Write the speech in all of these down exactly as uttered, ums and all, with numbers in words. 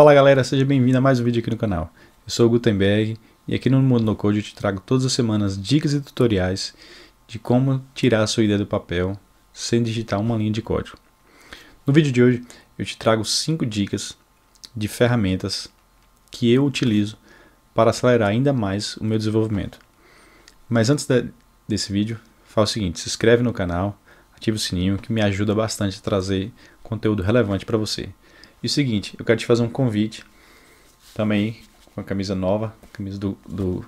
Fala galera, seja bem-vindo a mais um vídeo aqui no canal. Eu sou o Gutenberg e aqui no Mundo No Code eu te trago todas as semanas dicas e tutoriais de como tirar a sua ideia do papel sem digitar uma linha de código. No vídeo de hoje eu te trago cinco dicas de ferramentas que eu utilizo para acelerar ainda mais o meu desenvolvimento. Mas antes de, desse vídeo, faz o seguinte, se inscreve no canal, ativa o sininho que me ajuda bastante a trazer conteúdo relevante para você. E o seguinte, eu quero te fazer um convite também com a camisa nova, camisa do, do,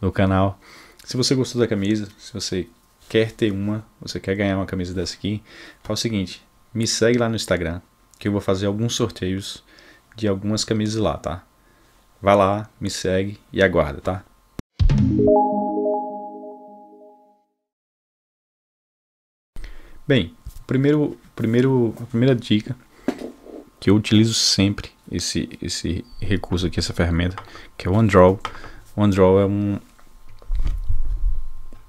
do canal. Se você gostou da camisa, se você quer ter uma, você quer ganhar uma camisa dessa aqui, faz o seguinte, me segue lá no Instagram, que eu vou fazer alguns sorteios de algumas camisas lá, tá? Vai lá, me segue e aguarda, tá? Bem, primeiro, primeiro, a primeira dica que eu utilizo sempre esse, esse recurso aqui, essa ferramenta, que é o Undraw. O Undraw é um,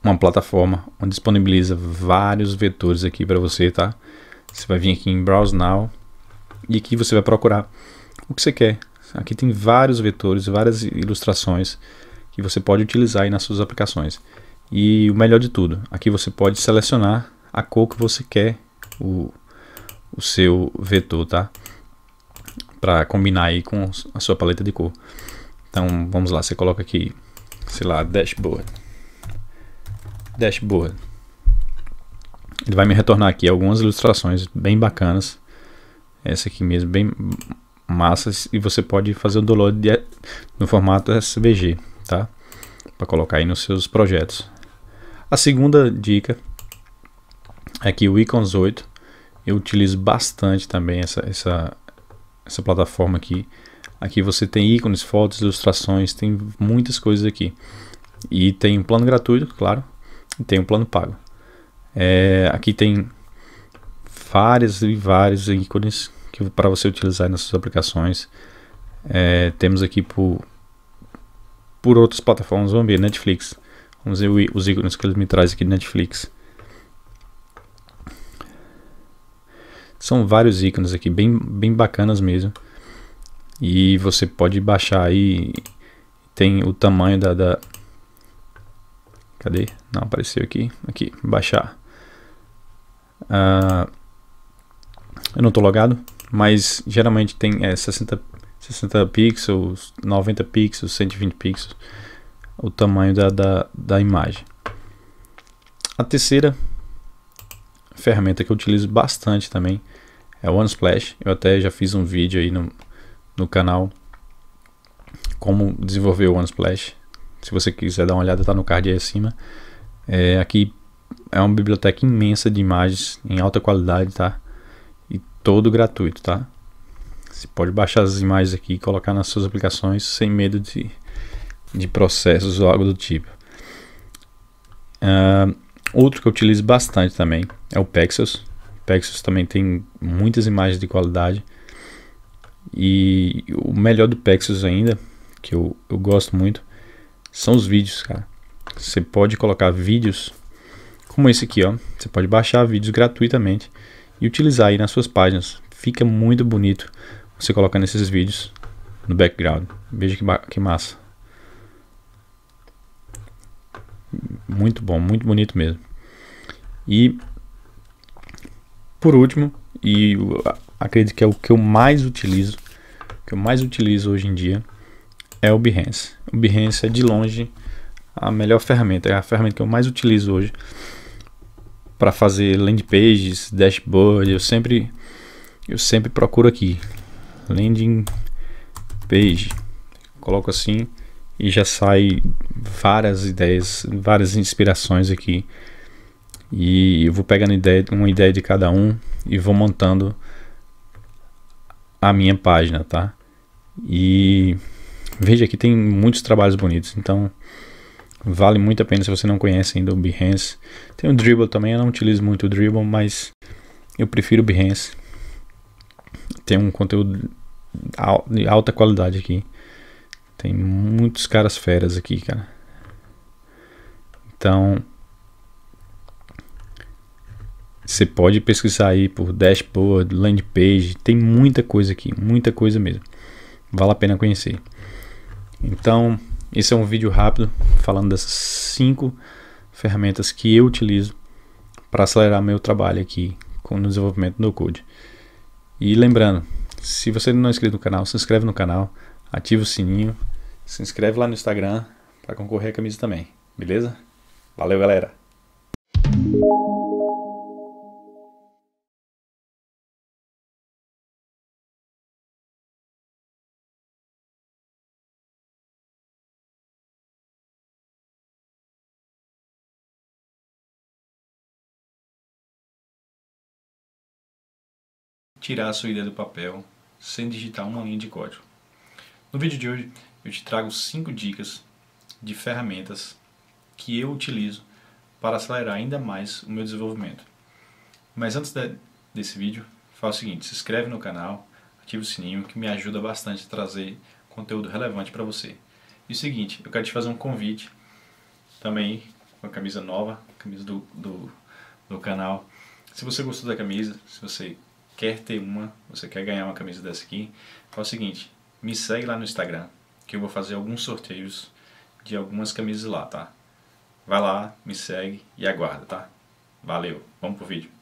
uma plataforma onde disponibiliza vários vetores aqui para você, tá? Você vai vir aqui em Browse Now e aqui você vai procurar o que você quer. Aqui tem vários vetores, várias ilustrações que você pode utilizar aí nas suas aplicações. E o melhor de tudo, aqui você pode selecionar a cor que você quer o, o seu vetor, tá? Para combinar aí com a sua paleta de cor. Então vamos lá, você coloca aqui, sei lá, dashboard. Dashboard. Ele vai me retornar aqui algumas ilustrações bem bacanas. Essa aqui mesmo, bem massas. E você pode fazer o download de, no formato S V G, tá? Para colocar aí nos seus projetos. A segunda dica é que o Icons oito. Eu utilizo bastante também essa... essa essa plataforma aqui. Aqui você tem ícones, fotos, ilustrações, tem muitas coisas aqui. E tem um plano gratuito, claro, e tem um plano pago. É, aqui tem várias e vários ícones para você utilizar nas suas aplicações. É, temos aqui por, por outras plataformas, vamos ver, Netflix. Vamos ver os ícones que ele me traz aqui de Netflix. São vários ícones aqui, bem, bem bacanas mesmo. E você pode baixar aí. Tem o tamanho da, da... Cadê? Não, apareceu aqui. Aqui, baixar. Ah, eu não estou logado, mas geralmente tem é, sessenta, sessenta pixels, noventa pixels, cento e vinte pixels. O tamanho da, da, da imagem. A terceira ferramenta que eu utilizo bastante também é o Unsplash. Eu até já fiz um vídeo aí no, no canal como desenvolver o Unsplash. Se você quiser dar uma olhada, tá no card aí acima. É, aqui é uma biblioteca imensa de imagens em alta qualidade, tá? E todo gratuito, tá? Você pode baixar as imagens aqui e colocar nas suas aplicações sem medo de, de processos ou algo do tipo. Uh, Outro que eu utilizo bastante também é o Pexels. Pexels também tem muitas imagens de qualidade. E o melhor do Pexels ainda, que eu, eu gosto muito, são os vídeos, cara. Você pode colocar vídeos como esse aqui, ó. Você pode baixar vídeos gratuitamente e utilizar aí nas suas páginas. Fica muito bonito você colocando esses vídeos no background. Veja que, que massa. Muito bom, muito bonito mesmo. E por último, e eu acredito que é o que eu mais utilizo, que eu mais utilizo hoje em dia, é o Behance. O Behance é de longe a melhor ferramenta, é a ferramenta que eu mais utilizo hoje para fazer landing pages, dashboard. Eu sempre eu sempre procuro aqui landing page. Coloco assim e já sai várias ideias, várias inspirações aqui. E eu vou pegando ideia, uma ideia de cada um e vou montando a minha página, tá? E veja que tem muitos trabalhos bonitos, então vale muito a pena se você não conhece ainda o Behance. Tem o Dribbble também, eu não utilizo muito o Dribbble, mas eu prefiro o Behance. Tem um conteúdo de alta qualidade aqui. Tem muitos caras feras aqui, cara. Então, você pode pesquisar aí por dashboard, landing page. Tem muita coisa aqui, muita coisa mesmo. vale a pena conhecer. Então, esse é um vídeo rápido falando dessas cinco ferramentas que eu utilizo para acelerar meu trabalho aqui com o desenvolvimento do no-code. E lembrando, se você não é inscrito no canal, se inscreve no canal, ativa o sininho, se inscreve lá no Instagram para concorrer à camisa também, beleza? Valeu, galera! Tirar a sua ideia do papel sem digitar uma linha de código. No vídeo de hoje eu te trago cinco dicas de ferramentas que eu utilizo para acelerar ainda mais o meu desenvolvimento. Mas antes de, desse vídeo, faça o seguinte, se inscreve no canal, ativa o sininho que me ajuda bastante a trazer conteúdo relevante para você. E o seguinte, eu quero te fazer um convite também com a camisa nova, camisa do, do, do canal. Se você gostou da camisa, se você quer ter uma, você quer ganhar uma camisa dessa aqui, é o seguinte, me segue lá no Instagram, que eu vou fazer alguns sorteios de algumas camisas lá, tá? Vai lá, me segue e aguarda, tá? Valeu, vamos pro vídeo.